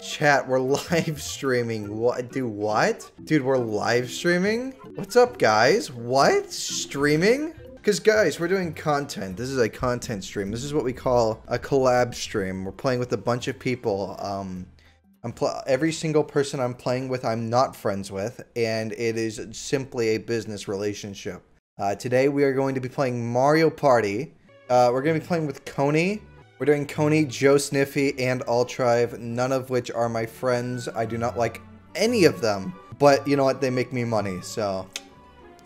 Chat, we're live streaming. What? Dude, what? Dude, we're live streaming? What's up, guys? What? Streaming? Because, guys, we're doing content. This is a content stream. This is what we call a collab stream. We're playing with a bunch of people. Every single person I'm playing with, I'm not friends with, and it is simply a business relationship. Today, we are going to be playing Mario Party. We're going to be playing with Kony. We're doing Kony, Joe Sniffy, and Altrive, none of which are my friends. I do not like any of them, but you know what? They make me money, so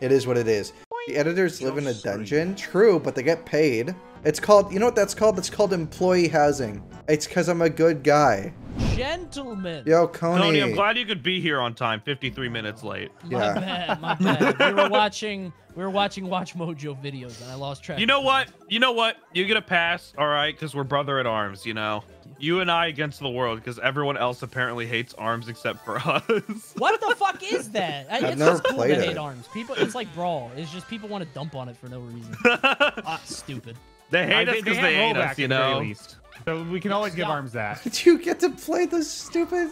it is what it is. The editors live in a dungeon. True, but they get paid. It's called, you know what that's called? That's called employee housing. It's because I'm a good guy. Gentlemen. Yo, Kony, I'm glad you could be here on time. 53 minutes late. Yeah. My bad. We were watching Watch Mojo videos, and I lost track. You know what? You get a pass, all right? Because we're brother at arms, you know? You and I against the world, because everyone else apparently hates arms except for us. What the fuck is that? I've never played it. Hate arms. People, it's like Brawl. It's just people want to dump on it for no reason. Stupid. They hate us because they hate us, you know? So we can always give arms that. Did you get to play this stupid...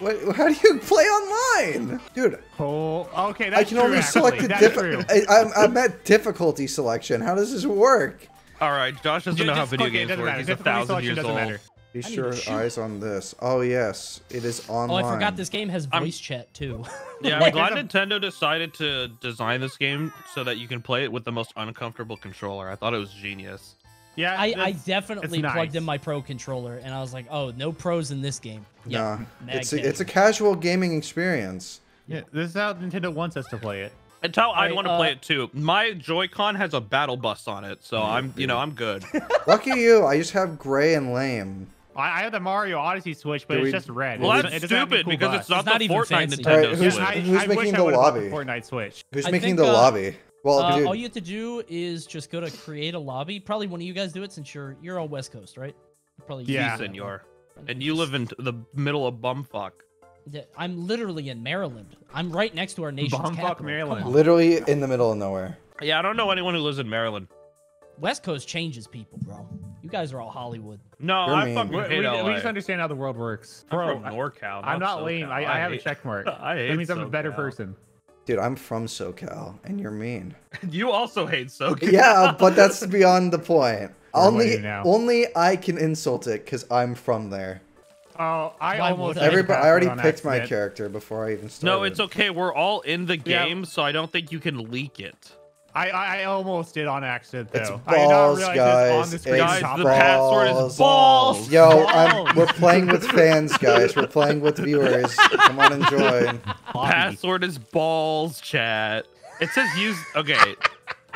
Wait, how do you play online? Dude. Oh, okay, that's true. I can only select a different... I'm at difficulty selection. How does this work? All right, Josh doesn't know how video games work. He's 1,000 years old. Be sure eyes on this. Oh, yes. It is online. Oh, I forgot this game has voice chat, too. Yeah, I'm glad Nintendo decided to design this game so that you can play it with the most uncomfortable controller. I thought it was genius. Yeah, I definitely plugged in my pro controller, and I was like, "Oh, no pros in this game." Yeah, nah, it's a casual gaming experience. Yeah, this is how Nintendo wants us to play it. It's how I'd want to play it too. My Joy-Con has a battle bus on it, so I'm good. Lucky you! I just have gray and lame. I have the Mario Odyssey Switch, but it's just red. Well, that's stupid because it's not the Fortnite Nintendo Switch. Who's making the lobby? Fortnite Switch. Who's making the lobby? Well, all you have to do is just go to create a lobby. Probably one of you guys do it since you're all West Coast, right? Probably. Yeah, senor. And you live in the middle of bumfuck. I'm literally in Maryland. I'm right next to our nation's capital. Bumfuck, Maryland. Literally in the middle of nowhere. Yeah, I don't know anyone who lives in Maryland. West Coast changes people, bro. You guys are all Hollywood. No, I fucking hate LA. We just understand how the world works. Bro, I'm from NorCal. I'm not lame. I have a check mark. That means I'm a better person. Dude, I'm from SoCal, and you're mean. You also hate SoCal. Yeah, but that's beyond the point. Only I can insult it because I'm from there. Oh, I already picked my character before I even started. No, it's okay. We're all in the game, so I don't think you can leak it. I almost did on accident, though. It's balls, I did not realize guys. This on the guys, balls. The password is balls. Yo, we're playing with fans, guys. We're playing with viewers. Come on, enjoy. Password is balls, chat. It says use. Okay,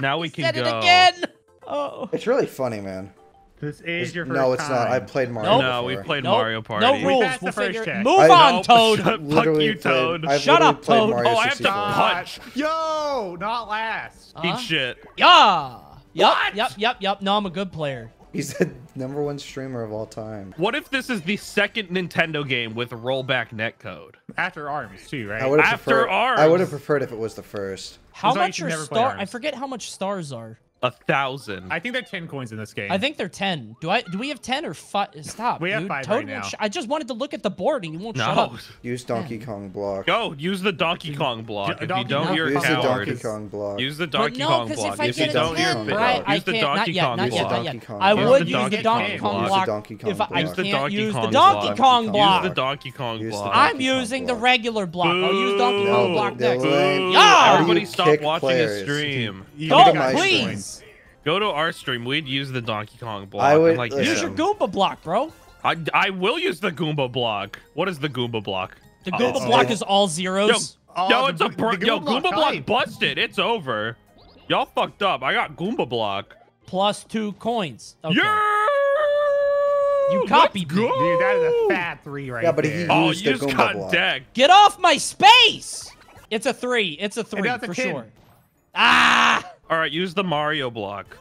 now we can go. Said it again. Oh, it's really funny, man. This is your first. No, it's not. I played Mario. Nope. No, we played Mario Party. No rules. We'll figure it. Move on, Toad. Fuck you, Toad. Shut up, Toad. Mario I have to punch. Yo, not last. Eat shit. Yeah. Yep. No, I'm a good player. He's the #1 streamer of all time. What if this is the second Nintendo game with rollback netcode? After Arms, too, right? After Arms. I would have preferred if it was the first. How much are stars? I forget how much stars are. 1,000. I think they're 10 coins in this game. I think they're 10. Do we have 10 or 5? Stop. We have 5 right now. I just wanted to look at the board and you won't shut up. Use Donkey Kong block. Go. Use the Donkey Kong block. If you don't, you're a coward. Use the Donkey Kong block. Use the Donkey Kong block. If you don't, you're a bitch. Use the Donkey Kong block. I would use the Donkey Kong block if I can't use the Donkey Kong block. Use the Donkey Kong block. I'm using the regular block. I'll use Donkey Kong block next. Everybody stop watching the stream. Go, please. Go to our stream. We'd use the Donkey Kong block. I would, like, use your Goomba block, bro. I will use the Goomba block. What is the Goomba block? The Goomba block is all zeros. Yo, Goomba block busted. It's over. Y'all fucked up. I got Goomba block. Plus 2 coins. Okay. Yeah! You copied me. Dude, that is a fat 3 right there. Yeah, but he used the Goomba block. Decked. Get off my space! It's a 3. It's a 3 for sure. Ah! All right, use the Mario block.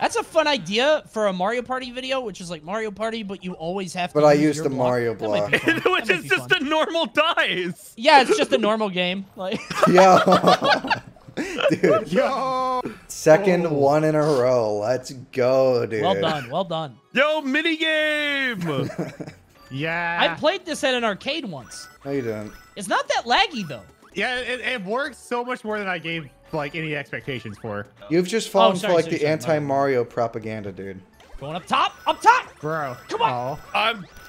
That's a fun idea for a Mario Party video, which is like Mario Party, but you always have to. But I use the Mario block, which is just a normal dice. Yeah, it's just a normal game. Like. Yo, dude. Yo. Second one in a row. Let's go, dude. Well done. Yo, mini game. Yeah. I played this at an arcade once. No, you didn't. It's not that laggy, though. Yeah, it works so much more than I gave, like, any expectations for. You've just fallen for, like, the anti-Mario propaganda, dude. Going up top! Up top! Bro. Come on! Oh.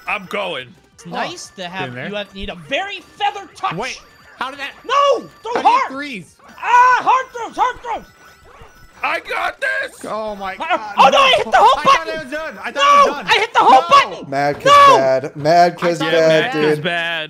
I'm going. It's nice to have... You need a very feather touch. Wait. How did that... No! Throw hard! Threes. Ah! Hard throws! Hard throws! I got this! Oh, my God. Oh, no! I hit the home button! I thought it was done. I hit the home button! Mad 'cause bad. Mad 'cause bad, dude.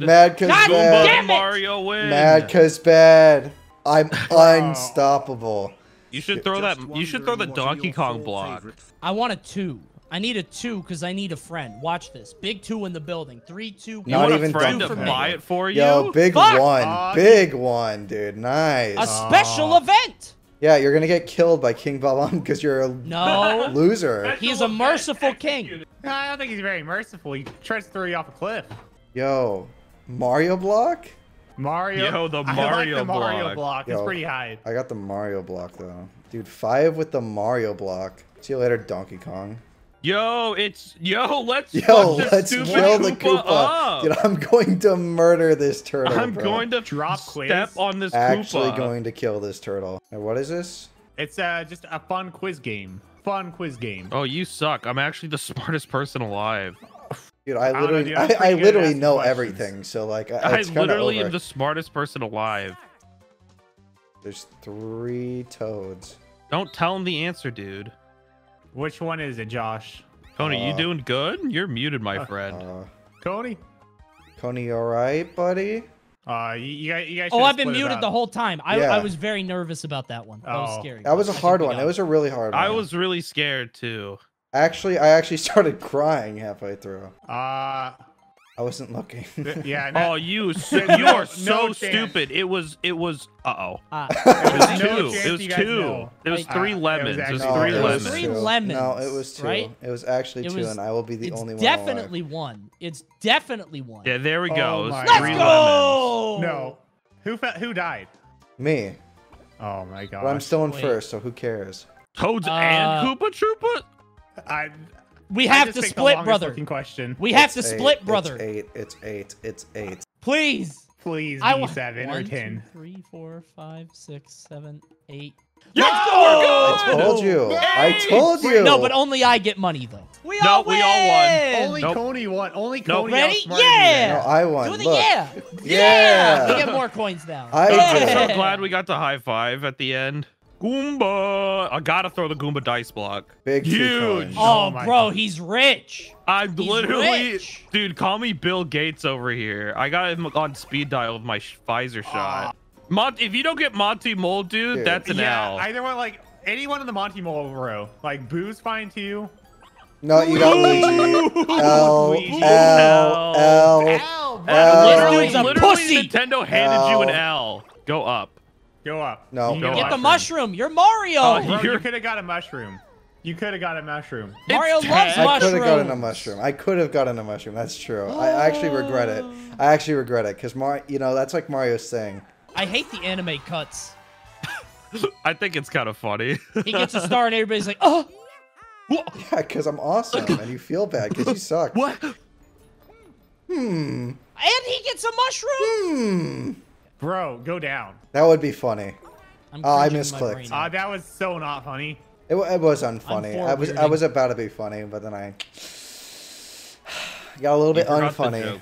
Mad 'cause bad. Damn it. Mario win. Mad 'cause bad. I'm unstoppable. You should throw that. You should throw the Donkey Kong block. I want a 2. I need a 2 because I need a friend. Watch this. Big 2 in the building. 3, 2. Not even friend to buy it for you. Yo, big one. Big one, dude. Nice. A special event. Yeah, you're gonna get killed by King Balon because you're a loser. He's a merciful king. No, I don't think he's very merciful. He tries to throw you off a cliff. Yo, Mario block? Mario. Yo, the Mario block. I like the Mario block. It's pretty high. I got the Mario block though, dude. 5 with the Mario block. See you later, Donkey Kong. Yo, let's kill the Koopa. Dude, I'm going to murder this turtle. I'm going to step on this Koopa. Actually going to kill this turtle. And what is this? It's just a fun quiz game. Fun quiz game. Oh, you suck. I'm actually the smartest person alive. Dude, I literally know everything. So like, it's kinda literally am the smartest person alive. There's 3 toads. Don't tell him the answer, dude. Which one is it, Josh? Coney, you doing good? You're muted, my friend. Coney? Coney, all right, buddy? You guys I've been muted the whole time. I was very nervous about that one. That was scary. That was a hard one. That was a really hard one. I was really scared, too. Actually, I started crying halfway through. I wasn't looking. Yeah. No. Oh, you are so stupid. It was. Uh-oh. It was two. It was 3 lemons. It was 3 lemons. 3 lemons. No, it was 2. Right? It was actually 2, and I will be the only one. It's definitely 1. It's definitely 1. Yeah. There we go. Let's 3 go. Lemons. No. Who died? Me. Oh my God. Well, I'm still in first, so who cares? Toads and Koopa Troopa. We have to split, brother. We have to split, brother. It's eight. Please. Please be 7 or 10. 1, 2, 3, 4, 5, 6, 7, 8. Let's go! I told you. I told you. No, but only I get money, though. We all won. Only Coney won. Only Coney. Ready? Yeah. No, I won. Do the yeah. Yeah. We get more coins now. I'm so glad we got the high five at the end. Goomba! I gotta throw the Goomba dice block. Big huge! Oh, bro, he's rich. I'm literally, dude. Call me Bill Gates over here. I got him on speed dial with my Pfizer shot. If you don't get Monty Mole, dude, that's an L. I don't want like anyone in the Monty Mole row. Like Boo's fine too. No, you got Luigi. L. Literally, Nintendo handed you an L. Go up. Go up. No. Go get the mushroom. You're Mario. Bro, you could have got a mushroom. You could have got a mushroom. Mario loves mushrooms. I could have gotten a mushroom. I could have gotten a mushroom. That's true. Oh. I actually regret it. I actually regret it because you know, that's like Mario's thing. I hate the anime cuts. I think it's kind of funny. He gets a star and everybody's like, oh. Yeah, because I'm awesome and you feel bad because you suck. What? Hmm. And he gets a mushroom. Hmm. Bro, go down. That would be funny. I misclicked. That was so not funny. It was unfunny. I was about to be funny, but then I got a little bit unfunny.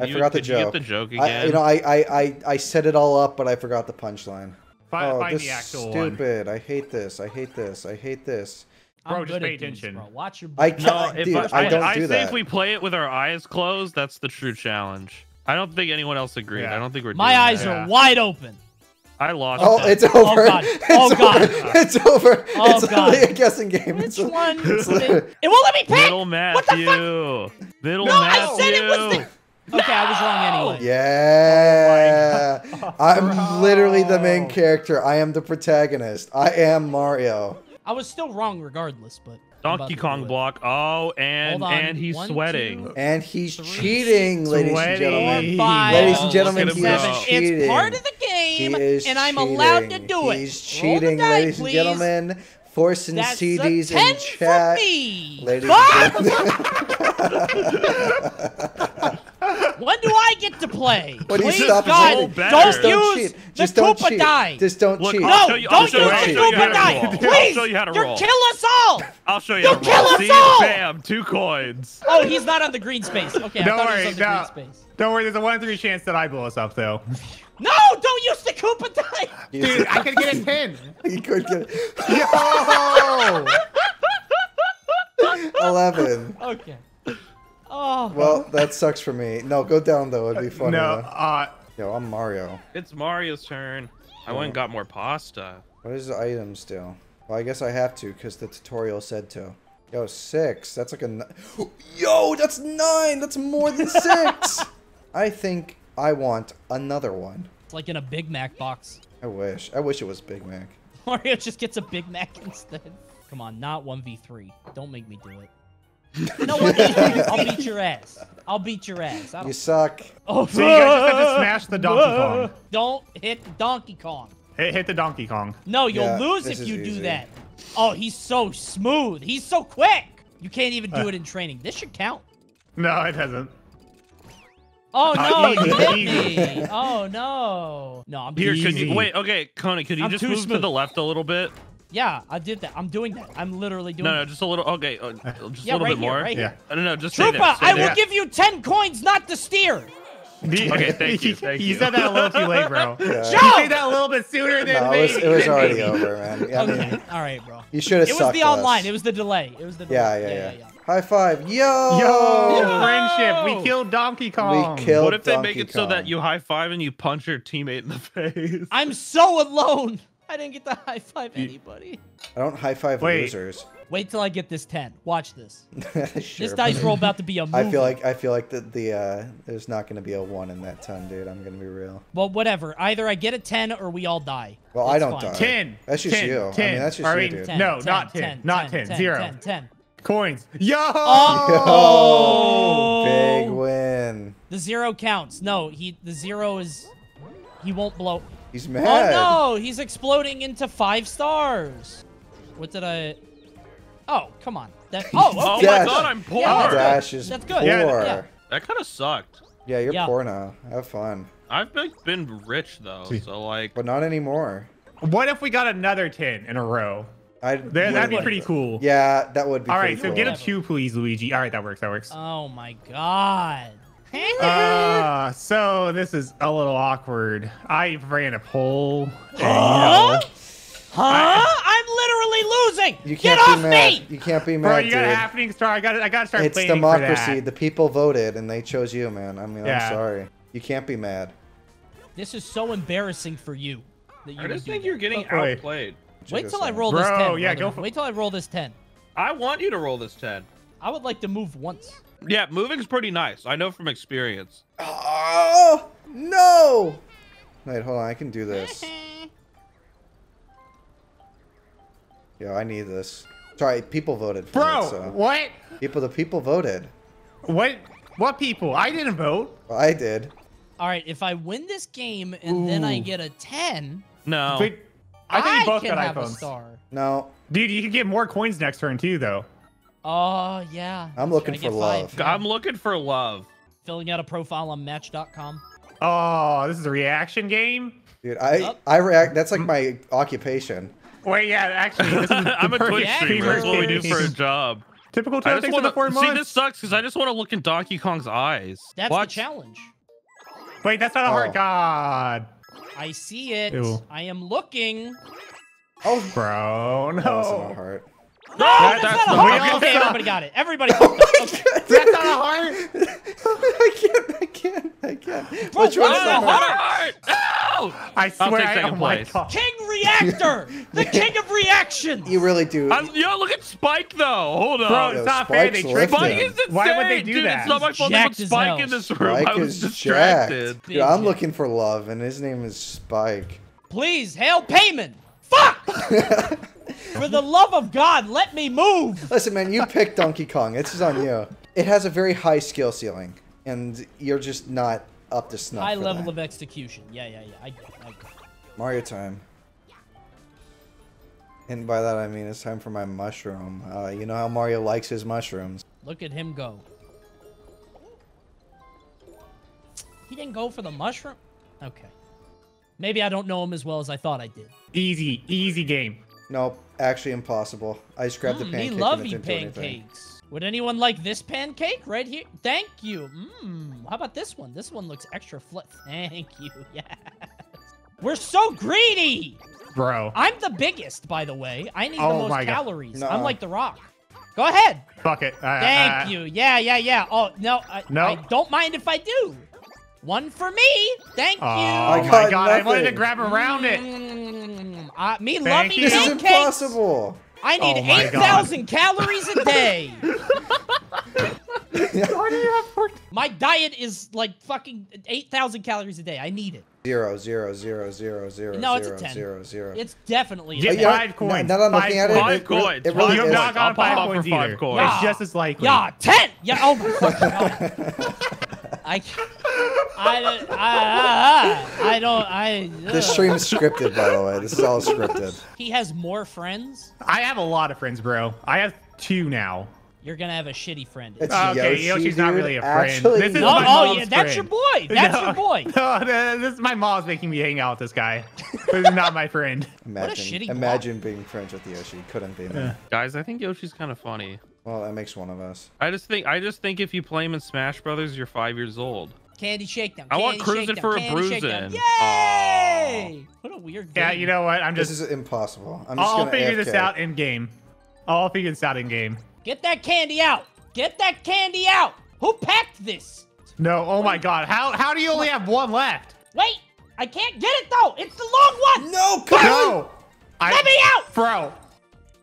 I forgot the joke. Could you get the joke again? I set it all up, but I forgot the punchline. Find the actual one. Stupid. I hate this. I hate this. I hate this. Bro, just pay attention. Watch your. I can't. Dude, I don't do that. I think if we play it with our eyes closed, that's the true challenge. I don't think anyone else agreed. Yeah. I don't think we're doing that. My eyes are wide open. I lost. Oh, it's over. Oh, God. Oh, God. It's over. Oh, it's only a guessing game. Which one? It won't let me pick. Little Matthew. What the fuck? Little Matthew. No, I said it was the... Okay, I was wrong anyway. Yeah. Oh, I'm literally the main character. I am the protagonist. I am Mario. I was still wrong regardless, but... Donkey Kong block. Oh, and he's sweating. And he's cheating, ladies and gentlemen. Ladies and gentlemen, he is cheating. It's part of the game, and I'm allowed to do it. He's cheating, ladies and gentlemen. Forcing CDs in chat. Ladies and gentlemen. When do I get to play? Please, God, don't use the Koopa die. Just don't cheat. No, don't use the Koopa die. Please, you'll kill us all. I'll show you how to roll. You'll kill us all. Bam, 2 coins. Oh, he's not on the green space. Okay, I thought he was on the green space. Don't worry, there's a 1 in 3 chance that I blow us up, though. No, don't use the Koopa die. Dude, I could get a 10. You could get it. Yo! 11. Okay. Oh. Well, that sucks for me. No, go down, though. It'd be funny. No, yo, I'm Mario. It's Mario's turn. I went and got more pasta. What is the item still? Well, I guess I have to, because the tutorial said to. Yo, 6. That's like a... Yo, that's 9! That's more than 6! I think I want another one. It's like in a Big Mac box. I wish. I wish it was Big Mac. Mario just gets a Big Mac instead. Come on, not 1v3. Don't make me do it. No, I'll beat your ass. I'll beat your ass. You suck. Oh, so you guys just have to smash the Donkey Kong. Don't hit the Donkey Kong. Hit the Donkey Kong. No, you'll lose if you do that. Oh, he's so smooth. He's so quick. You can't even do it in training. This should count. No, it doesn't. Oh, no, you hit me. Oh, no. No, I'm here, could you, wait, okay, Connie, could you just move to the left a little bit? Yeah, I did that. I'm doing that. I'm literally doing that. No, just a little. Okay, just a little bit more. Right here. I don't know. Just Troopa, I will give you 10 coins not to steer. Okay, thank you. Thank you. You said that a little too late, bro. Yeah. You said that a little bit sooner than me. It was already over, man. Yeah, okay. I mean, all right, bro. You should have sucked. It was the online. It was the delay. It was the delay. Yeah. High five. Yo! Friendship. We killed Donkey Kong. We killed Donkey Kong. What if they make it so that you high five and you punch your teammate in the face? I'm so alone. I didn't get to high five anybody. I don't high five losers. Wait till I get this 10. Watch this. Sure, this dice roll about to be a movie. I feel like the there's not going to be a 1 in that 10, dude. I'm going to be real. Well, whatever. Either I get a 10 or we all die. Well, it's I don't die. 10. That's just 10, you. 10. I mean, that's just you, dude. 10, no, 10, not 10. 10 not 10. 10 0. 10, 10. Coins. Yo! Oh! Big win. The 0 counts. No, the 0 is... He won't blow... He's mad. Oh, no. He's exploding into 5 stars. What did I... Oh, come on. That... Oh, okay. My God, I'm poor. Yeah, that's good. Yeah. That kind of sucked. Yeah, you're poor now. Have fun. I've been rich, though, so like... But not anymore. What if we got another 10 in a row? That'd be pretty cool. Yeah, that would be all right, so cool. Get a 2, please, Luigi. All right, that works. Oh, my God. So this is a little awkward. I ran a poll. Huh? I'm literally losing. You can't get off me! You can't be mad, bro, you got a happening star. I gotta start playing for that. It's democracy. The people voted and they chose you, man. I mean, I'm sorry. You can't be mad. This is so embarrassing for you. That I just think you're getting outplayed. Wait till I roll this 10. Bro, yeah, go for it. Wait till I roll this 10. I want you to roll this 10. I would like to move once. Yeah, moving's pretty nice. I know from experience. Oh, no. Wait, hold on. I can do this. Yo, I need this. Sorry, people voted for it. Bro, what? The people voted. What people? I didn't vote. Well, I did. All right, if I win this game and then I get a 10. No. But I think you both got iPhones. A star. No. Dude, you can get more coins next turn, too, though. Oh, yeah. I'm looking for love. I'm looking for love. Filling out a profile on Match.com. Oh, this is a reaction game? Dude, I react. That's like my occupation. Wait, yeah, actually. This is I'm a Twitch streamer. That's what we do for a job. Typical Twitch things in the 4 months. See, this sucks because I just want to look in Donkey Kong's eyes. That's the challenge. Wait, that's not a hard God. I see it. Ew. I am looking. Oh, bro, no. That wasn't a heart. No, that's not a heart. Okay, everybody got it. Everybody got it. That's not a heart. I can't. Bro, which one's the heart? No! I swear, I'll take second place. King Reactor! The king of reactions! You really do. Yo, look at Spike, though. Hold on. Bro, it's not fair. They tricked him. Why would they do that? It's not my fault. They put Spike in this room. I was distracted. Dude, I'm looking for love, and his name is Spike. Please, hail payment! Fuck! For the love of God, let me move! Listen, man, you picked Donkey Kong. This is on you. It has a very high skill ceiling, and you're just not up to snuff. High level of execution. Yeah. I get it. Mario time. And by that, I mean it's time for my mushroom. You know how Mario likes his mushrooms. Look at him go. He didn't go for the mushroom? Okay. Maybe I don't know him as well as I thought I did. Easy, easy game. Nope, actually impossible. I just grabbed the pancake. We love you pancakes. Would anyone like this pancake right here? Thank you. Mmm. How about this one? This one looks extra flat. Thank you. Yes. We're so greedy. Bro. I'm the biggest, by the way. I need the most calories. No. I'm like The Rock. Go ahead. Fuck it. Thank you. Yeah, yeah, yeah. Oh, no. I don't mind if I do. One for me. Thank you. Oh, my God. Nothing. I wanted to grab around it. Me loving pancakes. This is impossible. I need 8,000 calories a day. Why do you have 14? My diet is like fucking 8,000 calories a day. I need it. 0, 0, 0, 0, 0. No, it's 0, a 10. 0, 0. It's definitely a 10. Yeah, 5 coins. No, no, 5 coins. Really, you knock on 5 coins either. It's just as likely. Yeah, 10. Yeah. Oh my fucking God. I don't. This stream is scripted, by the way. This is all scripted. He has more friends. I have a lot of friends, bro. I have 2 now. You're gonna have a shitty friend. Okay, Yoshi's not really a friend. Actually, this is my mom's friend. That's your boy. That's your boy. No, this is my mom's making me hang out with this guy. This is not my friend. Imagine, what a shitty imagine being friends with Yoshi. Couldn't be. Guys, I think Yoshi's kind of funny. Well, that makes one of us. I just think if you play him in Smash Brothers, you're 5 years old. Candy shake them. Candy I want cruising for a bruising. Yay! What a weird game. Yeah, you know what? I'm just. This is impossible. I'm just gonna figure this out in game. I'll figure this out in game. Get that candy out! Get that candy out! Who packed this? No, oh my God. How do you only have one left? Wait! I can't get it though! It's the long one! No, come on! Let me out! Bro.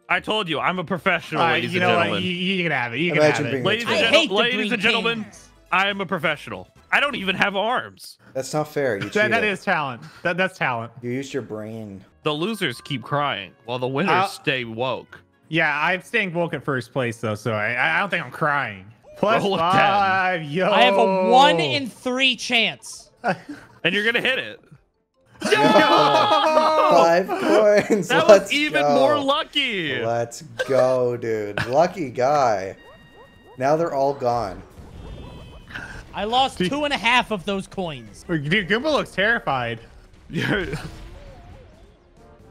I told you, I'm a professional, ladies and gentlemen. What? You can have it. You can have it. Ladies and gentlemen, I am a professional. I don't even have arms. That's not fair. You that is talent. That's talent. You used your brain. The losers keep crying while the winners stay woke. Yeah, I'm staying woke at first place, though, so I don't think I'm crying. Plus 5, yo. I have a 1 in 3 chance. And you're going to hit it. Yo! 5 coins. That was even more lucky. Let's go, dude. Lucky guy. Now they're all gone. I lost 2.5 of those coins. Dude, Goomba looks terrified.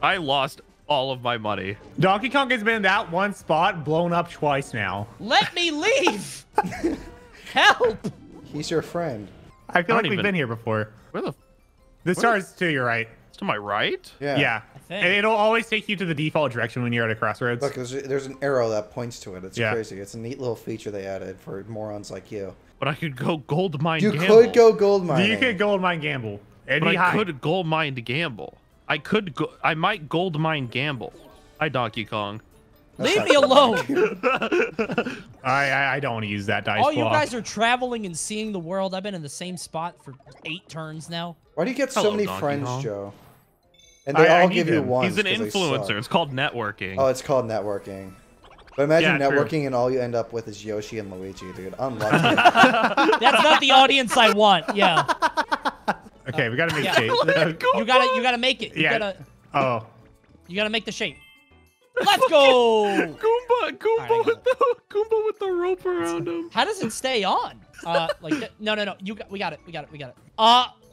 I lost all of my money. Donkey Kong has been in that one spot blown up twice now. Let me leave. Help. He's your friend. I feel like we've been here before. Where the this star is to your right. It's to my right? Yeah. And it'll always take you to the default direction when you're at a crossroads. Look, there's an arrow that points to it. It's crazy. It's a neat little feature they added for morons like you. But I could go gold mine gamble. You could go gold mine. You could gold mine gamble. But I could gold mine to gamble. I could go. I might gold mine gamble. Hi, Donkey Kong. Leave me alone. I don't want to use that dice. All you guys are traveling and seeing the world. I've been in the same spot for 8 turns now. Why do you get so many friends, Joe? And they all give you one. He's an influencer. It's called networking. Oh, it's called networking. But imagine networking and all you end up with is Yoshi and Luigi, dude. Unlucky. That's not the audience I want. Yeah. Okay, we gotta make shape. You gotta make it. You gotta make the shape. Let's go! Goomba with the rope around him. How does it stay on? No. We got it.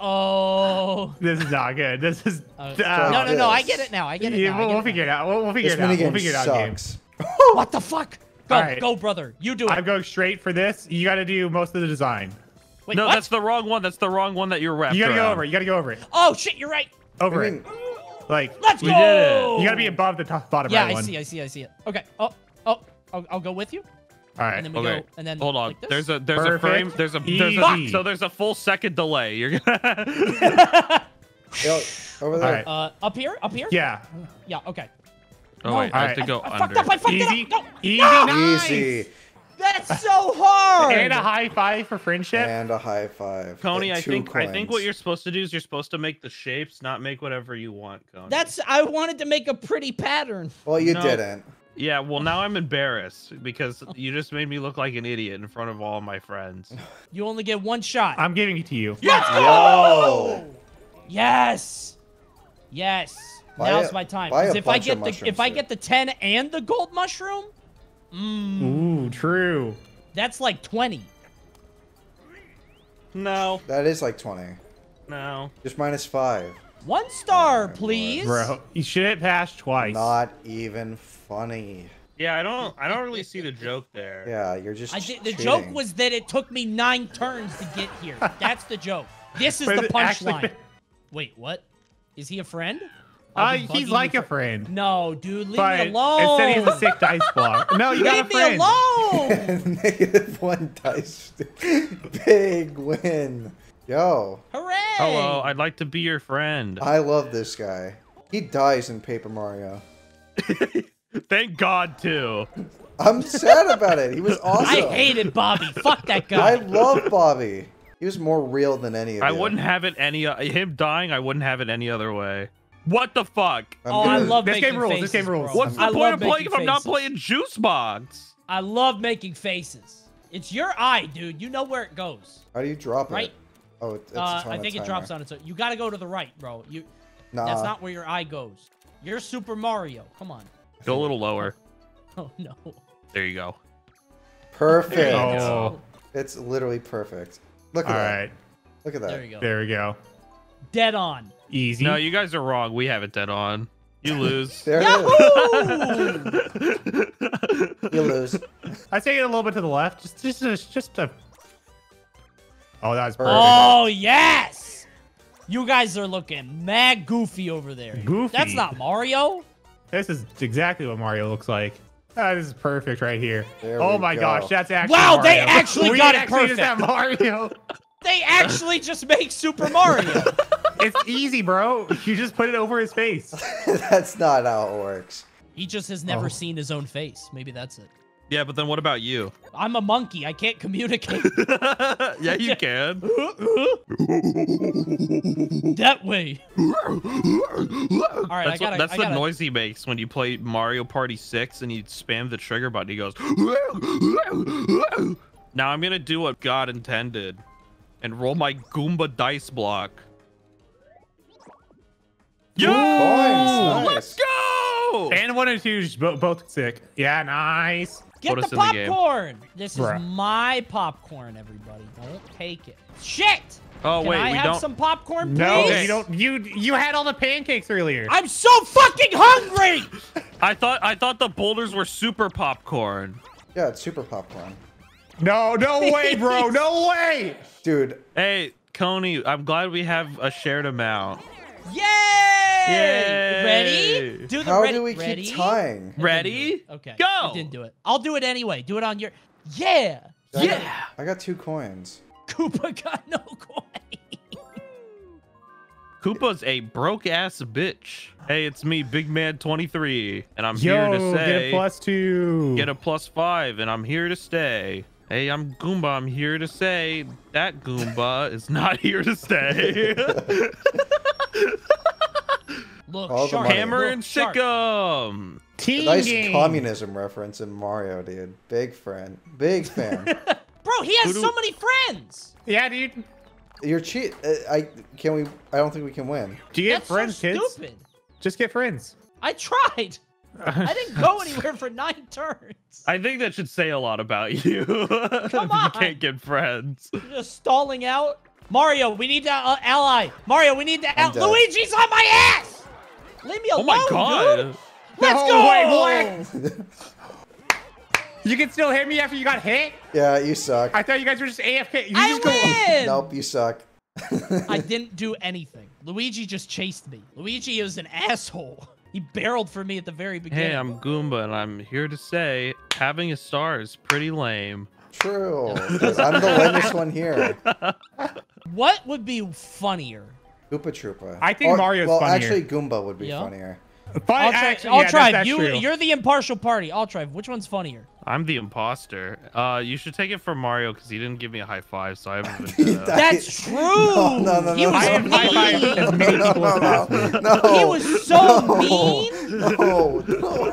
Oh. This is not good. This is. No. I get it now. We'll figure it out. We'll figure it out. What the fuck? Go, brother. You do it. I'm going straight for this. You gotta do most of the design. Wait, no, that's the wrong one. That's the wrong one that you're wrapped around. You gotta go over it. Oh shit, you're right. Over it. Like, let's go! You gotta be above the top bottom right one. Yeah, I see it. Okay. I'll go with you. All right. And then we go, and then hold on. Like there's a frame. There's a full second delay. You're gonna over there. Right. Up here. Yeah. Okay. Oh wait, I have to go under. I fucked up. No. Easy. That's so hard. And a high five for friendship. And a high five. Coney, I think what you're supposed to do is you're supposed to make the shapes, not make whatever you want, Coney. I wanted to make a pretty pattern. Well, you didn't. Yeah, well, now I'm embarrassed because you just made me look like an idiot in front of all my friends. You only get one shot. I'm giving it to you. Yes! Yo! Yes. Now's my time. If I get the 10 and the gold mushroom. Ooh, true. That's like 20. No. That is like 20. No. Just -5. 1 star, please. Bro, you should hit pass twice. Not even funny. Yeah, I don't really see the joke there. Yeah, you're just the joke was that it took me 9 turns to get here. That's the joke. This is the punchline. Wait, what? Is he a friend? He's like a friend. No, dude, leave me alone. Instead, he's a sick dice block. No, you got a friend. Leave me alone. -1 dice. Big win. Yo. Hooray. Hello, I'd like to be your friend. I love this guy. He dies in Paper Mario. Thank God, too. I'm sad about it. He was awesome. I hated Bobby. Fuck that guy. I love Bobby. He was more real than any of you. I wouldn't have it any... Him dying, I wouldn't have it any other way. What the fuck? Oh, I love this game rules. This game rules. What's the point of playing if I'm not playing Juice Box? I love making faces. It's your eye, dude. You know where it goes. How do you drop it? Oh, it's I think it drops on its own. You got to go to the right, bro. Nah. That's not where your eye goes. You're Super Mario. Come on. Go a little lower. Oh, no. There you go. Perfect. Oh. It's literally perfect. Look at that. All right. Look at that. There you go. There we go. Dead on. Easy. No, you guys are wrong. We have it dead on. You lose. There it is. You lose. I take it a little bit to the left. Just a... Oh, that was perfect. Oh, yes. You guys are looking mad goofy over there. Goofy. That's not Mario. This is exactly what Mario looks like. Oh, this is perfect right here. Oh my gosh, that's actually Mario. They actually got it perfect. Just have Mario. They actually just make Super Mario. It's easy, bro. You just put it over his face. That's not how it works. He just has never seen his own face. Maybe that's it. Yeah, but then what about you? I'm a monkey. I can't communicate. Yeah, you can. That way. All right, that's the noise he makes when you play Mario Party 6 and you spam the trigger button. He goes. Now I'm going to do what God intended and roll my Goomba dice block. Yo! Nice. Let's go! And 1 and 2, both sick. Yeah, nice. Get the popcorn! This is my popcorn, everybody. Don't take it. Shit! Oh, wait, Can I have some popcorn, please? No, you don't. You had all the pancakes earlier. I'm so fucking hungry! I thought the boulders were super popcorn. Yeah, it's super popcorn. No, no way, bro. No way! Dude. Hey, Coney, I'm glad we have a shared amount. Yay! Ready? Do the How do we keep tying? Ready? Okay. Go! I didn't do it. I'll do it anyway. Do it on your... Yeah! I got 2 coins. Koopa got no coin. Koopa's a broke-ass bitch. Hey, it's me, Big Man 23, and I'm here to say... Get a +2. Get a +5, and I'm here to stay. Hey, I'm Goomba. I'm here to say that Goomba is not here to stay. Look, shark. Hammer and Sikkum. Nice communism reference in Mario, dude. Big friend. Big fan. Bro, he has so many friends. Yeah, dude. You're cheat. I don't think we can win. Do you get friends, kids? That's so stupid. Just get friends. I tried. I didn't go anywhere for 9 turns. I think that should say a lot about you. Come on. You can't get friends. You're just stalling out. Mario, we need to ally. Mario, we need to ally. Luigi's on my ass. Leave me alone, dude. Let's go. Wait, what? You can still hit me after you got hit? Yeah, you suck. I thought you guys were just AFK. I win. Nope, you suck. I didn't do anything. Luigi just chased me. Luigi is an asshole. He barreled for me at the very beginning. Hey, I'm Goomba, and I'm here to say having a star is pretty lame. True. I'm the lamest one here. What would be funnier? Koopa Troopa. I think Mario's funnier. Well, actually, Goomba would be funnier. You're the impartial party. Altrive, which one's funnier? I'm the imposter. You should take it from Mario because he didn't give me a high five, so I haven't been to that. That's true. No. He was mean. He was so mean. No,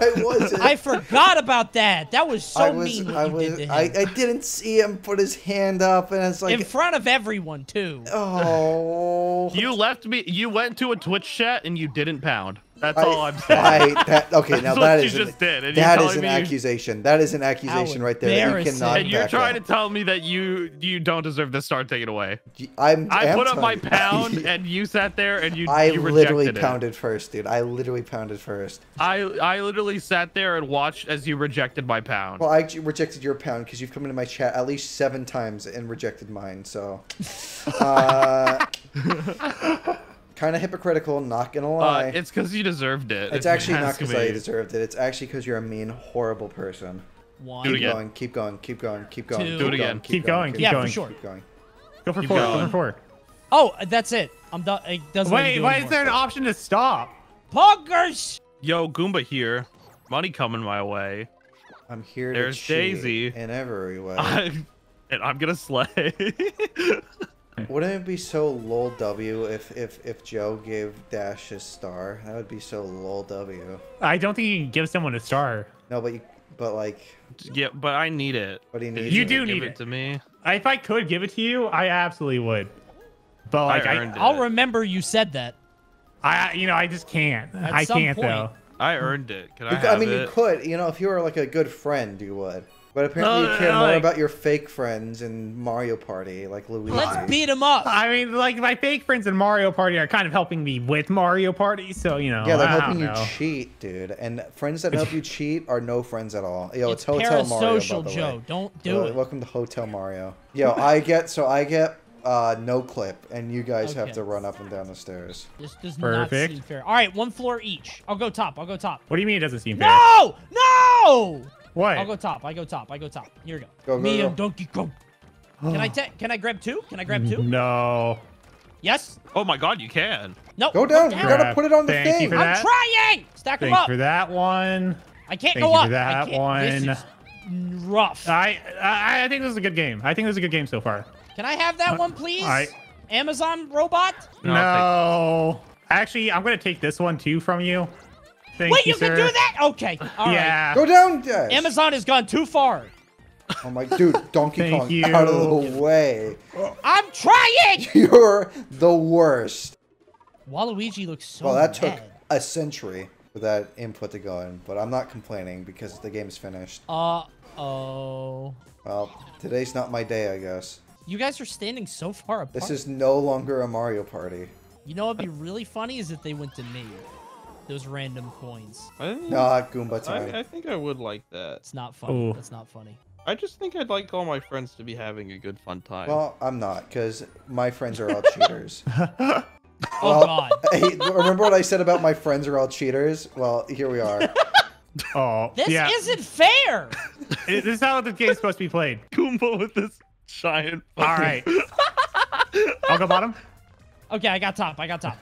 I wasn't. I forgot about that. That was so mean what you did to him. I didn't see him put his hand up, and it's like in front of everyone too. Oh. You left me. You went to a Twitch chat and you didn't pound. That's all I'm saying. Okay, now that is an accusation. That is an accusation right there. You cannot. And you're trying to tell me that you don't deserve this star taken away. I put up my pound and you sat there and you rejected it. I literally pounded first, dude. I literally pounded first. I literally sat there and watched as you rejected my pound. Well, I rejected your pound because you've come into my chat at least 7 times and rejected mine. So. Kind of hypocritical, not gonna lie. It's because you deserved it. It's actually not because I deserved it. It's actually because you're a mean, horrible person. One. Do it again. Keep going. Keep going. Keep going. Two. Do it again. Keep going. Keep going. Yeah, for sure. Keep going. Go for 4. Go for 4. Oh, that's it. I'm done. It doesn't. Wait, why is there an option to stop? Poggers. Yo, Goomba here. Money coming my way. I'm here. There's to Daisy in every way. And I'm gonna slay. Wouldn't it be so lol W if Joe gave Dash his star? That would be so lol W. I don't think you can give someone a star. No, but like. Yeah, but I need it. But he needs you do need it to me. If I could give it to you, I absolutely would. But like, I'll remember you said that. You know, I just can't. I can't though. I earned it. Can I? I mean, you could. You know, if you were like a good friend, you would. But apparently you care more about your fake friends in Mario Party, like Luigi. Let's beat him up. I mean, like my fake friends in Mario Party are kind of helping me with Mario Party, so you know. Yeah, they're helping you cheat, dude. And friends that help you cheat are no friends at all. Yo, it's Hotel Mario, by the way. Don't do it. Welcome to Hotel Mario. Yo, I get no clip, and you guys have to run up and down the stairs. This does not seem fair. All right, 1 floor each. I'll go top. I'll go top. What do you mean it doesn't seem fair? No! No! What? I'll go top. I go top. I go top. Here we go. Go, go, go. And Donkey Kong. Can I grab 2? Can I grab 2? No. Yes. Oh my God, you can. No. Go down. You gotta put it on the thing. I'm trying. Stack them up. Thank you for that one. I can't go up. Thank you for that one. This is rough. I think this is a good game. I think this is a good game so far. Can I have that one, please? Amazon robot. No. Actually, I'm gonna take this one too from you. Wait, you can do that? Okay. All right. Go down, Dash. Amazon has gone too far. Oh my dude, Donkey Kong out of the way. I'm trying. You're the worst. Waluigi looks so bad. Well, that took a century for that input to go in, but I'm not complaining because the game's finished. Uh-oh. Well, today's not my day, I guess. You guys are standing so far apart. This is no longer a Mario Party. You know what'd be really funny is if they went to me. Those random coins. Goomba time. I think I would like that. It's not funny. Ooh. That's not funny. I just think I'd like all my friends to be having a good fun time. Well, I'm not, because my friends are all cheaters. Well, oh God. Remember what I said about my friends are all cheaters? Well, here we are. Oh, this isn't fair. This is how the game's supposed to be played. Goomba with this giant. All right. I'll go bottom. Okay, I got top. I got top.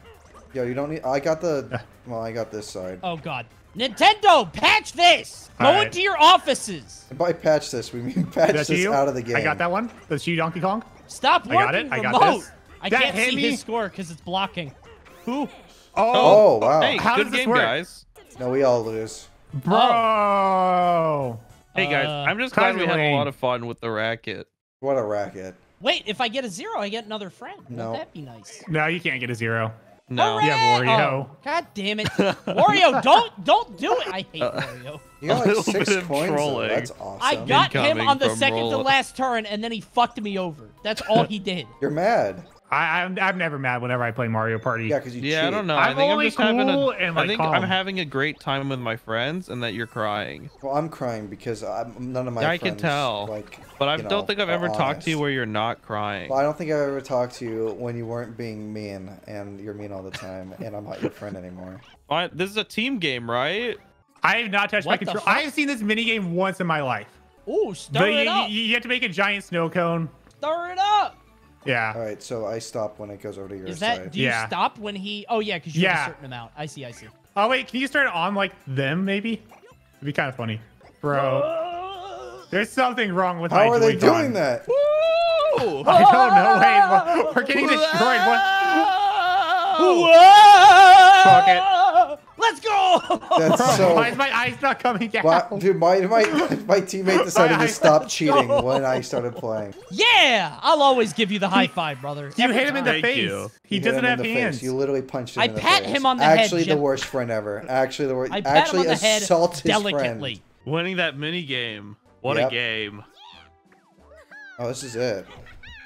Yo, you don't need. I got the. Well, I got this side. Oh God, Nintendo, patch this. Go into your offices. And by patch this, we mean patch this out of the game. I got that one. That's you, Donkey Kong. Stop working remote. I can't see his score because it's blocking. Who? Oh wow. Hey, how does this work, guys? No, we all lose. Bro. Hey guys, I'm just glad we had a lot of fun with the racket. What a racket. Wait, if I get a 0, I get another friend. No, wouldn't that be nice? No, you can't get a 0. No. You have Wario. Oh, God damn it. Wario, don't do it. I hate Wario. You got like 6 coins. That's awesome. I got him on the second to last turn, and then he fucked me over. That's all he did. You're mad. I'm never mad whenever I play Mario Party. Yeah, because you cheat. I don't know. I think I'm just having I'm having a great time with my friends, and that you're crying. Well, I'm crying because none of my friends. I can tell. Like, but I don't think I've ever talked to you where you're not crying. Well, I don't think I've ever talked to you when you weren't being mean, and you're mean all the time, and I'm not your friend anymore. This is a team game, right? I have not touched my control. I have seen this minigame once in my life. Ooh, stir it up. You have to make a giant snow cone. Stir it up. Yeah. All right, so I stop when it goes over to your side. Do you stop when he... Oh, yeah, because you have a certain amount. I see. Oh, wait, can you start on, like, them, maybe? It'd be kind of funny. Bro. There's something wrong with my Joy-Con. How are they doing that? Woo! I don't know. Wait, we're getting destroyed. What? Fuck it. Let's go! That's so... Why is my eyes not coming down? What? Dude, my teammate decided to stop cheating when I started playing. Yeah! I'll always give you the high five, brother. You hit him in the face. He doesn't have hands. You literally punched him in the face. I pat him on the head. Actually, the worst friend ever. Actually, the worst. I pat him on the head delicately. Winning that mini game. What a game. Oh, this is it.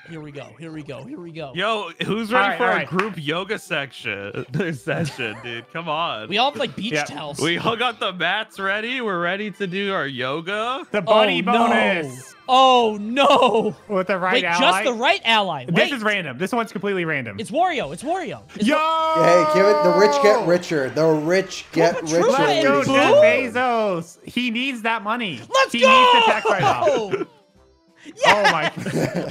Here we go. Here we go. Here we go. Yo, who's ready for a group yoga session, dude? Come on. We all have like beach towels. We all got the mats ready. We're ready to do our yoga. The bunny bonus. No. Oh no. With the right ally. Just the right ally. Wait. This is random. This one's completely random. It's Wario. It's Wario. Hey, give it. The rich get richer. The rich get richer. Let's go, Jeff Bezos. He needs that money. Let's go. He needs the tax write-off. Yeah! Oh my!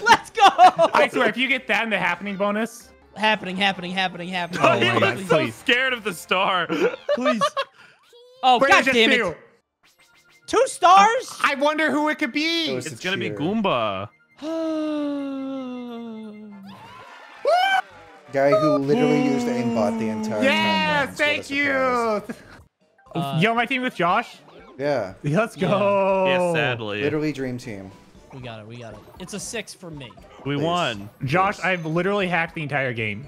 Let's go! I swear, if you get that in the happening bonus, happening. Oh, he looks so scared of the star. Please. Oh god damn it! Two stars? I wonder who it could be. It's gonna be Goomba. Guy who literally used the aimbot the entire time. Yeah, thank you. Yo, my team with Josh. Yeah. Let's go. Yeah, sadly. Literally dream team. We got it. We got it. It's a 6 for me. We won. Josh, I've literally hacked the entire game.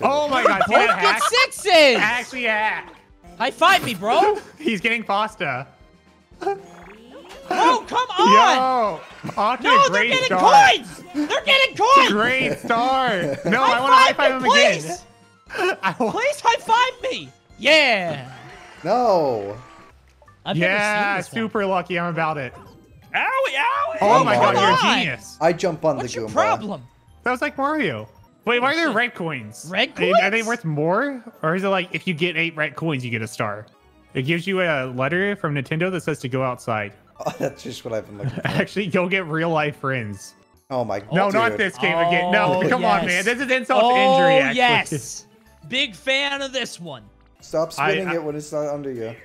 Oh my god. Both get 6s. Actually hack. High five me, bro. He's getting pasta. Oh, come on. Yo, no, they're getting coins. They're getting coins. Great start. No, I want to high five him again. Please high five me. Yeah. No. Yeah, super lucky. I'm about it. Owie, owie. Oh my god, you're a genius. I jump on the Goomba. What's your problem? That was like Mario. Wait, why are there red coins? Red coins? Are they worth more? Or is it like if you get 8 red coins, you get a star? It gives you a letter from Nintendo that says to go outside. Oh, that's just what I've been looking for. Actually, go get real life friends. Oh my god. No, dude. Not this game again. No, come on, man. This is insult to injury, actually. Yes. Big fan of this one. Stop spinning it when it's not under you.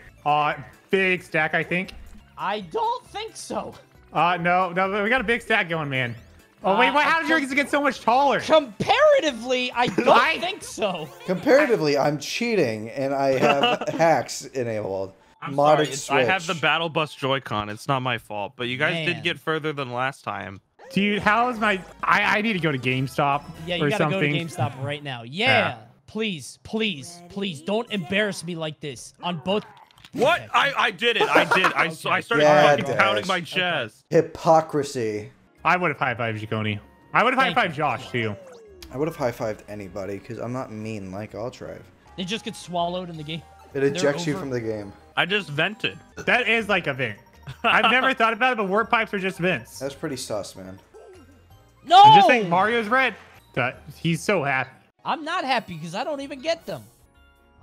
Big stack, I think. I don't think so. No, we got a big stack going, man. Oh, wait, how did yours get so much taller? Comparatively, I don't think so. Comparatively, I'm cheating, and I have hacks enabled. I'm sorry, I have the Battle Bus Joy-Con. It's not my fault, but you guys did get further than last time. Dude, how is my... I need to go to GameStop or something. Yeah, you gotta go to GameStop right now. Yeah. Please, please, please, don't embarrass me like this on both... What? Okay. I did it. I did. I started fucking pounding my chest. Okay. Hypocrisy. I would have high-fived you, Coney. I would have high-fived Josh, too. I would have high-fived anybody, because I'm not mean like Altrive. It just gets swallowed in the game. It ejects you from the game. I just vented. That is like a vent. I've never thought about it, but warp pipes are just vents. That's pretty sus, man. No! I'm just saying Mario's red. He's so happy. I'm not happy, because I don't even get them.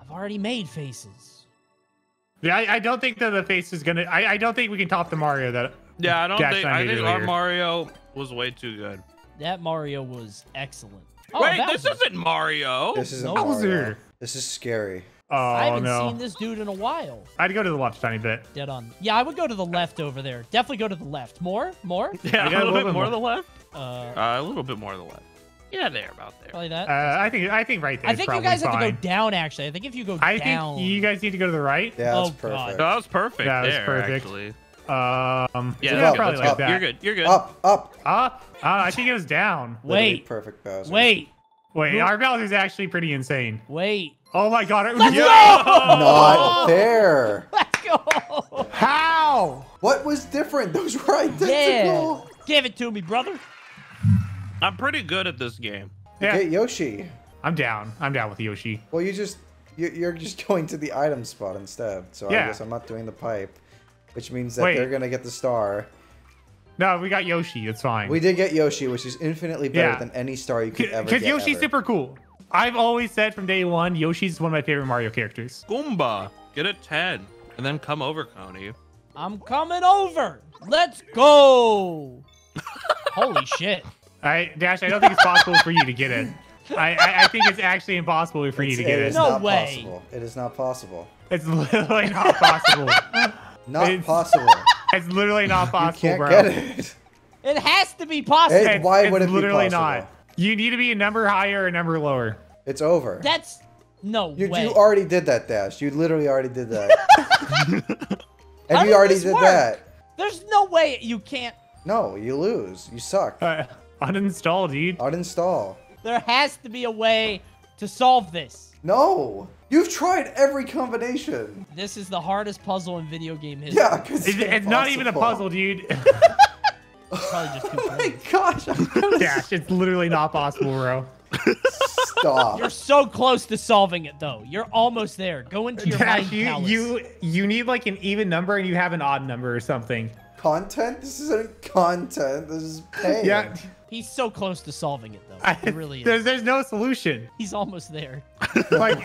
I've already made faces. Yeah, I don't think that the face is gonna. I don't think we can top the Mario that. Yeah, I don't think. I think our Mario was way too good. That Mario was excellent. Oh, wait, this isn't Mario. This is Bowser. This is scary. Oh I haven't seen this dude in a while. I'd go to the left a tiny bit. Dead on. Yeah, I would go to the left over there. Definitely go to the left. More. Yeah, a little bit more to the left. A little bit more to the left. Yeah, there, about there. Probably that. I think right there. I think you guys have to go down. Actually, I think if you go down, you guys need to go to the right. Yeah, that's perfect. God. That was perfect. That was perfect. Actually. Yeah, that's probably like that. You're good. You're good. Up. I think it was down. Wait. Perfect Bowser. Wait. Our Bowser's actually pretty insane. Wait. Oh my God! Let's go! Not fair. Let's go. How? What was different? Those were identical. Yeah. Give it to me, brother. I'm pretty good at this game. Yeah. Okay, Yoshi. I'm down with Yoshi. Well, you're just going to the item spot instead. So I guess I'm not doing the pipe, which means that they're gonna get the star. No, we got Yoshi. It's fine. We did get Yoshi, which is infinitely better than any star you could ever get. Because Yoshi's super cool. I've always said from day one, Yoshi's one of my favorite Mario characters. Goomba, get a 10, and then come over, Coney. I'm coming over. Let's go. Holy shit. Dash, I don't think it's possible for you to get it. I think it's actually impossible for you to get it. No way. Possible. It is not possible. It's literally not possible. It's literally not possible, bro. You can't get it. It has to be possible. Why would it be possible? It's literally not. You need to be a number higher or a number lower. It's over. That's No way. You already did that, Dash. You literally already did that. And you already did that. There's no way you can't. No, you lose. You suck. All right. Uninstall, dude. Uninstall. There has to be a way to solve this. No. You've tried every combination. This is the hardest puzzle in video game history. Yeah, because it's not even a puzzle, dude. Probably just oh my gosh. Dash, it's literally not possible, bro. Stop. You're so close to solving it, though. You're almost there. Go into your mind palace. You need like an even number, and you have an odd number or something. Content? This isn't content. This is pain. Yeah. He's so close to solving it, though. He really is. There's no solution. He's almost there. Like,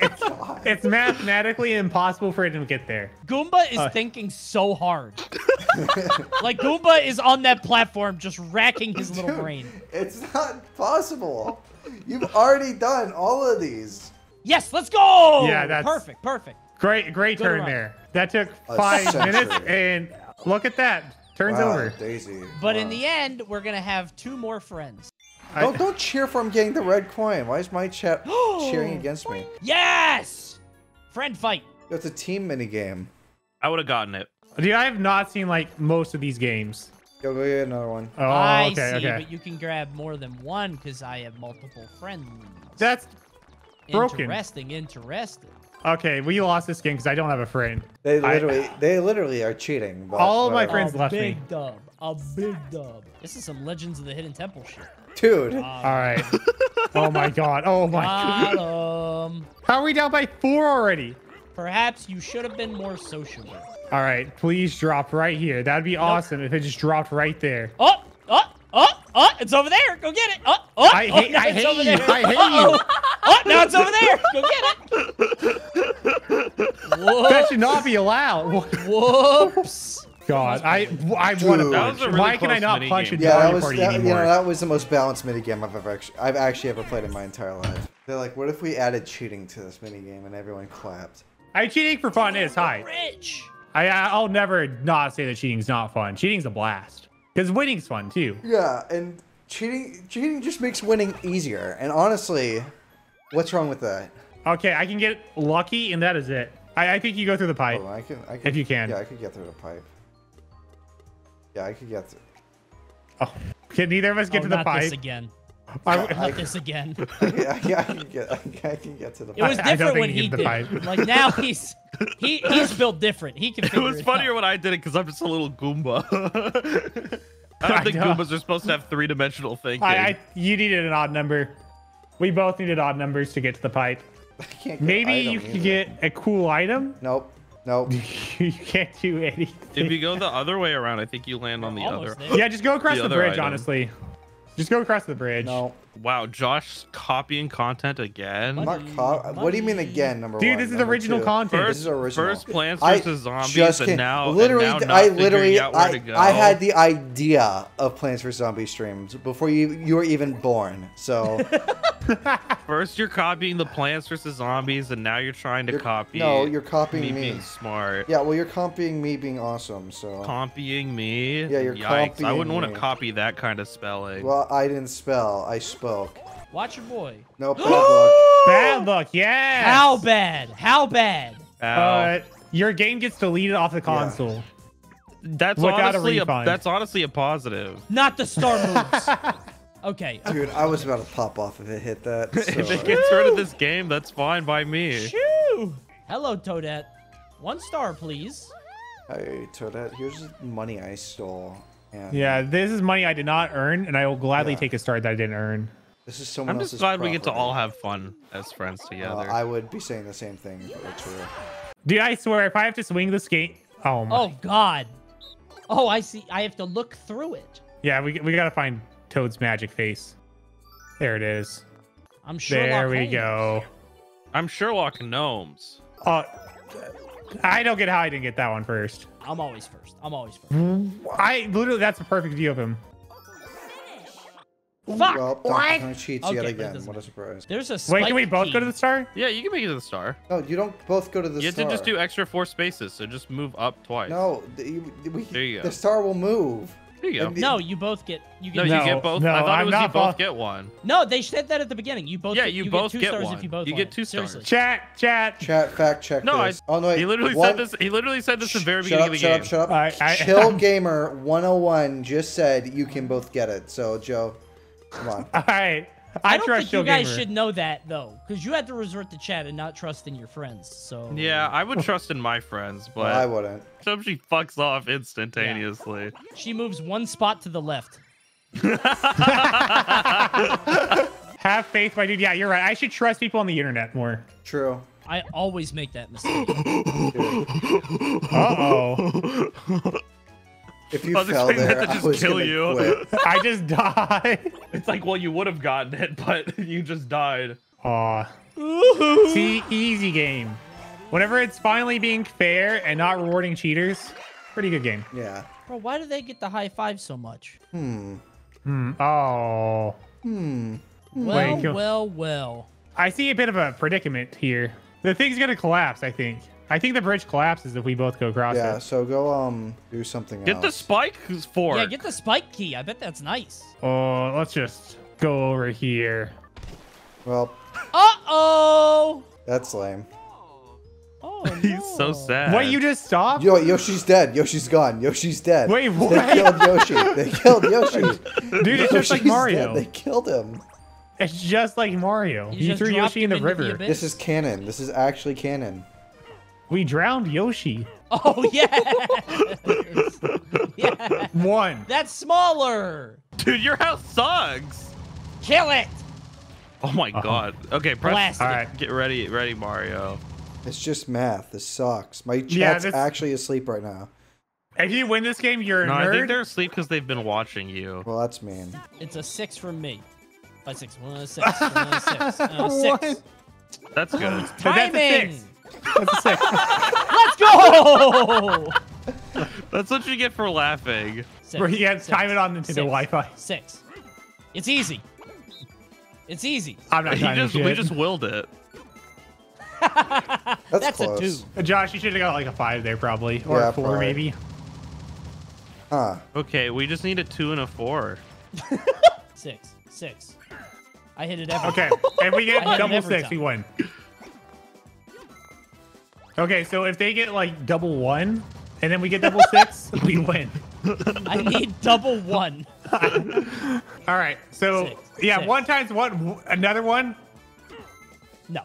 it's mathematically impossible for him to get there. Goomba is thinking so hard. Like, Goomba is on that platform just racking his little brain. It's not possible. You've already done all of these. Yes, let's go. Yeah, that's perfect. Perfect. Great turn there. That took 5 minutes, and look at that. Turns over. Daisy. But in the end, we're going to have 2 more friends. Don't cheer for him getting the red coin. Why is my chat cheering against me? Yes! Friend fight. That's a team minigame. I would have gotten it. Dude, I have not seen, like, most of these games. Yo, go get another one. Oh, okay. But you can grab more than one because I have multiple friends. That's broken. Interesting. Okay, we lost this game because I don't have a friend. They literally are cheating. But all of my friends left me. A big dub. This is some Legends of the Hidden Temple shit. Dude. All right. Oh my god. Oh my god. How are we down by 4 already? Perhaps you should have been more sociable. All right, please drop right here. That'd be awesome if it just dropped right there. Oh, it's over there. Go get it. I hate you. Oh, now it's over there. Go get it. Whoops. That should not be allowed. Whoops. God, I want to punch. Really why can I not punch a Mario Party anymore? Yeah, that was the most balanced minigame I've actually ever played in my entire life. They're like, what if we added cheating to this minigame and everyone clapped? I cheating for fun is high. Rich. I'll never not say that cheating's not fun. Cheating's a blast. Because winning's fun too. Yeah, and cheating just makes winning easier. And honestly, what's wrong with that? Okay, I can get lucky, and that is it. I think you go through the pipe. Oh, I can, if you can. Yeah, I could get through the pipe. Yeah, I could get through. Oh, can neither of us get to the pipe? This again. Not this again. I can get to the pipe. It was different when he did. Like, now he's built different. He can. It was funnier when I did it because I'm just a little Goomba. I don't think Goombas are supposed to have three-dimensional thinking. You needed an odd number. We both needed odd numbers to get to the pipe. Maybe you could get a cool item. Nope. You can't do anything. If you go the other way around, I think you land on the other. Yeah, just go across the bridge, honestly. Just go across the bridge. No. Wow, Josh copying content again? What do you mean again, number one? Dude, this is original content. This is original. First Plants vs. Zombies, and now I had the idea of Plants vs. Zombies streams before you were even born, so. First you're copying the Plants vs. Zombies, and now you're trying to copy. No, you're copying me. Being smart. Yeah, well, you're copying me being awesome, so. Copying me? Yeah, you're copying me. I wouldn't want to copy that kind of spelling. Well, I didn't spell. I spoke. Watch your boy. No, bad luck. Bad luck, yeah. How bad? How bad? Your game gets deleted off the console. Yeah. That's honestly a positive. Not the star moves. Okay. Dude, I was about to pop off if it hit that. So. If it gets rid of this game, that's fine by me. Shoo. Hello, Toadette. 1 star, please. Hey, Toadette. Here's money I stole. Yeah, this is money I did not earn, and I will gladly take a star that I didn't earn. This is someone else's property. I'm just glad we get to all have fun as friends together. I would be saying the same thing if it were true. Dude, I swear, if I have to swing this game... Oh, my. Oh, God. Oh, I see. I have to look through it. Yeah, we got to find Toad's magic face. There it is. I'm Sherlock Holmes. There we go. I'm Sherlock Gnomes. I don't get how I didn't get that one first. I'm always first. I literally, that's a perfect view of him. Fuck! Well, what? Don't cheat yet again. What a surprise. There's a spike. Wait, can we both go to the star? Yeah, you can make it to the star. No, you don't both go to the star. You have to just do extra 4 spaces, so just move up twice. No, there you go. The star will move. There you go. No, you both get. You get both. No, I thought it was you both get one. No, they said that at the beginning. You both. Yeah, you both get 2 stars one. If you both. You get 2 stars. Seriously. Chat. Fact check. No, this. I. Oh no. Wait. He literally said this. He literally said this at the very beginning of the game. Shut up. Chill Gamer 101 just said you can both get it. So Joe, come on. All right. I don't think you guys should know that though, because you had to resort to chat and not trust in your friends. So yeah, I would trust in my friends, but I wouldn't. So she fucks off instantaneously. Yeah. She moves 1 spot to the left. Have faith, my dude. Yeah, you're right. I should trust people on the internet more. True. I always make that mistake. Uh-oh. If you fell there, I was expecting that to just kill you. I just died. It's like, well, you would have gotten it, but you just died. Aw. See, easy game. Whenever it's finally being fair and not rewarding cheaters, pretty good game. Yeah. Bro, why do they get the high five so much? Well. I see a bit of a predicament here. The thing's gonna collapse, I think. I think the bridge collapses if we both go across it. Yeah, so go do something else. Get the spike fork. Yeah, get the spike key. I bet that's nice. Oh, let's just go over here. Well. Uh-oh. That's lame. Oh, no. He's so sad. What, you just stopped? Yo, Yoshi's dead. Yoshi's gone. Yoshi's dead. Wait, what? They killed Yoshi. They killed Yoshi. Dude, it's just like Mario. Dead. They killed him. It's just like Mario. You threw Yoshi in the river. This is canon. This is actually canon. We drowned Yoshi. Oh, yeah. Yeah. 1. That's smaller. Dude, your house sucks. Kill it. Oh, my God. Okay, press. All right. Get ready, Mario. It's just math. This sucks. My chat's actually asleep right now. If you win this game, you're a nerd. No, I think they're asleep because they've been watching you. Well, that's mean. It's a 6 from me. By 6. 1 6. 1 6. 6. That's good. Timing. That's a 6. That's Let's go! That's what you get for laughing. 6. Where you have to time it on into the Wi-Fi. 6. It's easy. It's easy. I'm not timing shit. We just willed it. That's close. A 2. Josh, you should have got like a 5 there probably. Or a 4 probably. Maybe. Okay, we just need a 2 and a 4. 6. I hit it every time. Okay, if we get double 6, we win. Okay, so if they get like double 1, and then we get double 6, we win. I need double 1. All right, so 6, yeah, 6. 1 times 1, another 1. No,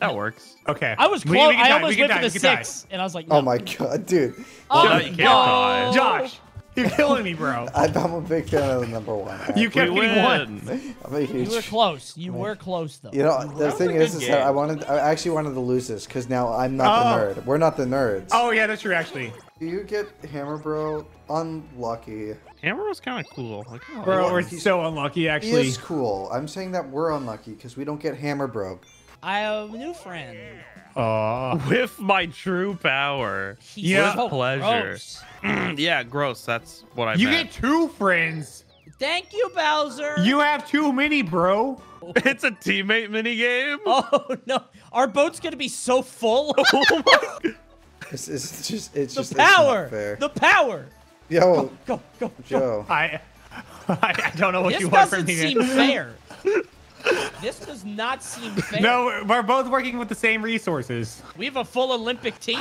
that works. Okay, I was close. I almost went to the 6, and I was like, no. Oh my god, dude! Oh, you can't die. Josh, you're killing me, bro. I'm a big fan of the number 1. Actually. You kept getting 1. You were close. You were close, though. You know, the thing is that I actually wanted to lose this because now I'm not the nerd. We're not the nerds. Oh yeah, that's true, actually. You get Hammer Bro unlucky. Hammer Bro's kind of cool. Like, oh, bro, we're so unlucky, actually. He is cool. I'm saying that we're unlucky because we don't get Hammer Bro. I have a new friend. With my true power. With pleasure. Yeah, gross. That's what I meant. You get 2 friends. Thank you, Bowser. You have too many, bro. It's a teammate minigame. Oh, no. Our boat's going to be so full. Oh, my God. It's just the power. Yo. Go. Joe. I don't know what you want from me. This doesn't seem fair. This does not seem fair. No, we're both working with the same resources. We have a full Olympic team.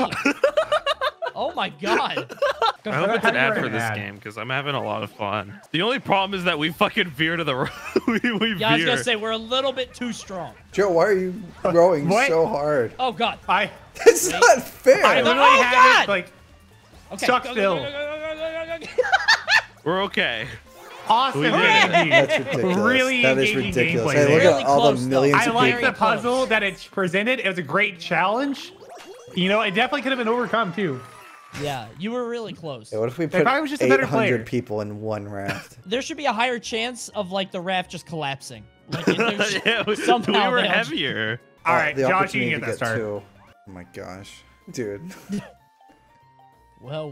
Oh my god. I hope it's an ad for this game because I'm having a lot of fun. The only problem is that we fucking veer to the right. Yeah, I was gonna say we're a little bit too strong. Joe, why are you growing so hard? Oh god. That's not fair. I literally had it like stuck still. We're okay. Awesome. That's ridiculous. Really engaging gameplay. Hey, look at all the millions of people. I like the puzzle that it's presented. It was a great challenge. You know, it definitely could have been overcome too. Yeah, you were really close. Yeah, what if we put 800 people in one raft? There should be a higher chance of like the raft just collapsing. Like, somehow we were heavier. All right, Josh, you can get that start. Oh my gosh, dude. Well.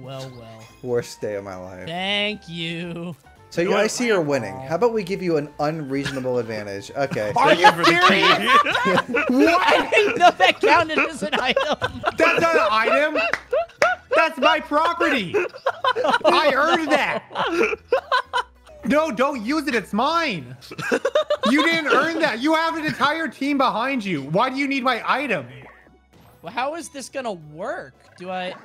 Worst day of my life. Thank you. So you guys see you're winning. How about we give you an unreasonable advantage? Okay. Are you serious? What? I didn't know that counted as an item. That's not an item. That's my property. I earned that. No, don't use it. It's mine. You didn't earn that. You have an entire team behind you. Why do you need my item? Well, how is this gonna work? Do I? All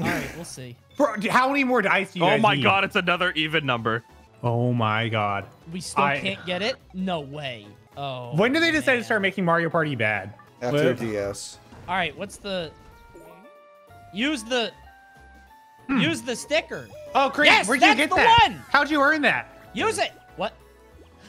right, we'll see. Bro, how many more dice do you guys need? Oh my god, it's another even number. Oh my god. We still can't get it? No way. Oh. When did they decide to start making Mario Party bad? After DS. All right, what's the? Use the sticker. Oh, great! Yes, where'd you get that? One. How'd you earn that? Use it. What?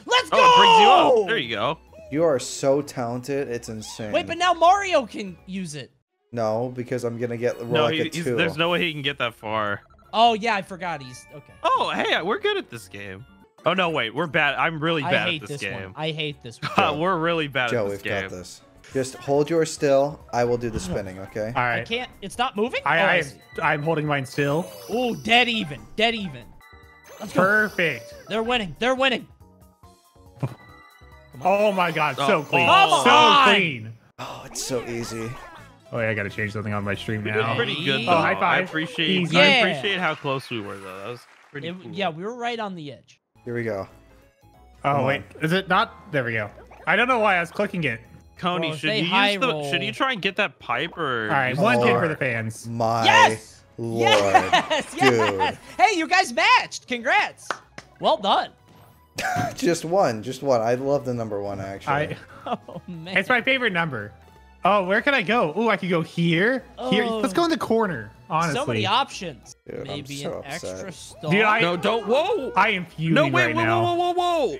Let's go! Oh, it brings you up. There you go. You are so talented. It's insane. Wait, but now Mario can use it. No, because I'm gonna get like a two. There's no way he can get that far. Oh yeah, I forgot. He's okay. Oh hey, we're good at this game. Oh no, wait, we're bad. I'm really bad at this game. I hate this one. We're really bad at this game. Joe, we've got this. Just hold yours still. I will do the spinning, okay? All right. I can't. It's not moving? I'm holding mine still. Ooh, dead even. Dead even. Let's go. Perfect. They're winning. They're winning. Oh, my God. Oh. So clean. Oh, so clean. Oh, it's so easy. Oh, yeah. I got to change something on my stream now. You did pretty good, though. Oh, high five. I appreciate how close we were, though. That was pretty cool. Yeah, we were right on the edge. Here we go. Oh, wait. Is it not? There we go. I don't know why I was clicking it. Coney, should you try and get that pipe or? All right, one hit for the fans. My yes! Lord, yes! Yes! Hey, you guys matched. Congrats. Well done. just one. I love the number one actually. Oh man, it's my favorite number. Oh, where can I go? Oh, I could go here. Oh. Here, let's go in the corner. Honestly, so many options. Dude, maybe I'm so extra star. Dude, don't. Whoa! I am fuming right now. Whoa!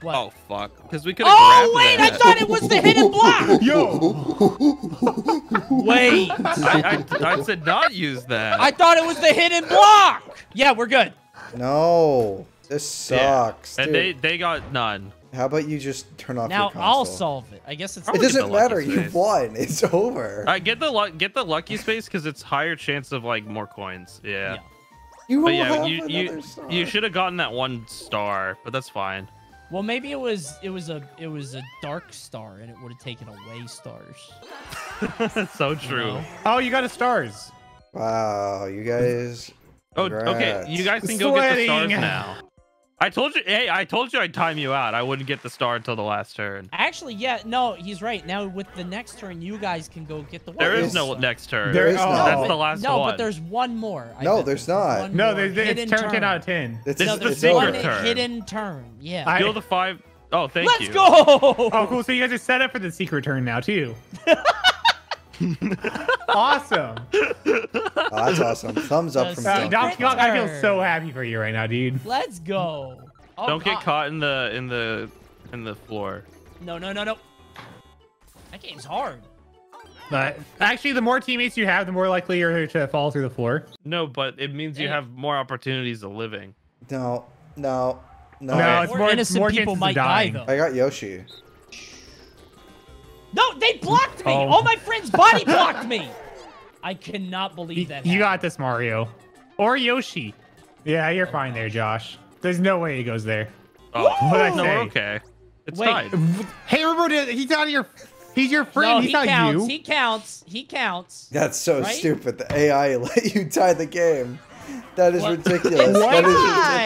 What? Oh fuck! Because we could. Oh wait! I thought it was the hidden block. Yo! Wait! I said not use that. I thought it was the hidden block. Yeah, we're good. No, this sucks. Yeah. And they got none. How about you just turn off your console? Now I'll solve it. I guess it's. It doesn't matter. You won. It's over. I get the lucky space because it's higher chance of like more coins. Yeah. You should have gotten that one star, but that's fine. Well, maybe it was a dark star, and it would have taken away stars. That's so true. You know? Oh, you got a stars. Wow, you guys. Congrats. Oh, okay. You guys can go get the stars now. I told you. Hey, I told you I'd time you out. I wouldn't get the star until the last turn. Actually, yeah, no, he's right. Now with the next turn, you guys can go get the one. There is no next turn. There is no. That's the last one. No, but there's one more. No, there's not. No, it's turn 10 out of 10. This is the secret turn. Hidden turn. Yeah. Build the five. Oh, thank you. Let's go. Oh, cool. So you guys are set up for the secret turn now too. Awesome. Oh, that's awesome. Thumbs up from Donkey Kong. I feel so happy for you right now, dude. Let's go. Oh, don't get caught in the floor. No. That game's hard. But actually, the more teammates you have, the more likely you're to fall through the floor. No, but it means you have more opportunities of living. No, it's more innocent people might die. I got Yoshi. No, they blocked me. All my friends body blocked me. I cannot believe that. You got this, Mario. Or Yoshi. Yeah, you're fine there, Josh. There's no way he goes there. Oh, okay. It's fine. Hey, remember, he's out of your... He's your friend. No, he's not you. He counts. That's so stupid. The AI let you tie the game. That is ridiculous. That is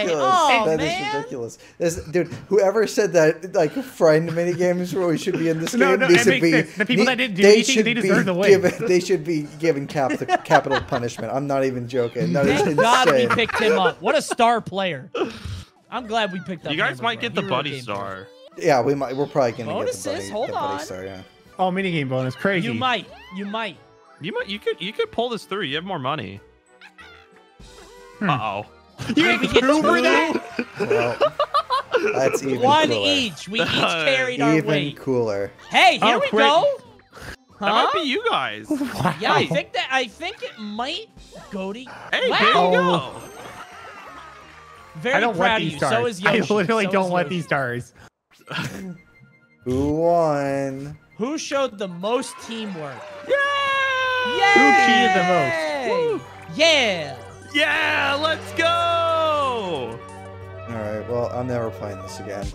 ridiculous. Oh, that is ridiculous. This, dude, whoever said that, like, friend minigames where we should be in this game, they should be given capital punishment. I'm not even joking. That is insane. We picked him up. What a star player. I'm glad we picked up. You guys might get the buddy star. Yeah, we might. We're probably going to get the buddy, star. Yeah. Oh, minigame bonus. Crazy. You might. You could pull this through. You have more money. Uh-oh. You didn't get two for that? Well, that's even one cooler. Each. We each carried our weight. Even cooler. Hey, here we go. Huh? That might be you guys. Wow. Yeah, I think it might go to you. Hey, wow. There you go. Very proud of you. Stars. So is Yoshi. I literally don't want these stars. Who won? Who showed the most teamwork? Yay! Who cheated the most? Woo! Yeah! Yeah, let's go! All right, well, I'm never playing this again.